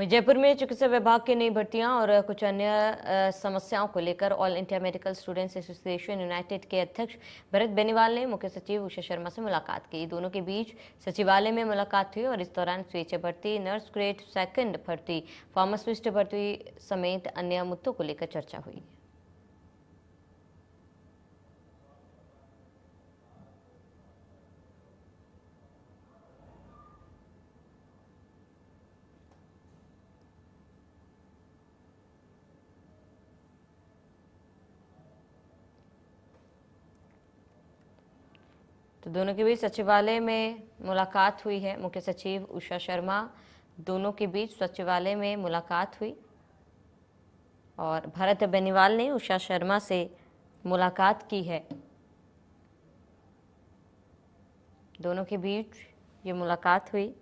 जयपुर में चिकित्सा विभाग की नई भर्तियां और कुछ अन्य समस्याओं को लेकर all India medical students association united के अध्यक्ष भरत बेनीवाल ने मुख्य सचिव उषा शर्मा से मुलाकात की। दोनों के बीच सचिवालय में मुलाकात हुई और इस दौरान स्वेच्छा भर्ती, नर्स ग्रेड सेकंड भर्ती, फार्मासिस्ट भर्ती समेत अन्य मुद्दों को लेकर चर्चा हुई। तो दोनों के बीच सचिवालय में मुलाकात हुई है। मुख्य सचिव उषा शर्मा दोनों के बीच सचिवालय में मुलाकात हुई और भरत बेनीवाल ने उषा शर्मा से मुलाकात की है। दोनों के बीच ये मुलाकात हुई।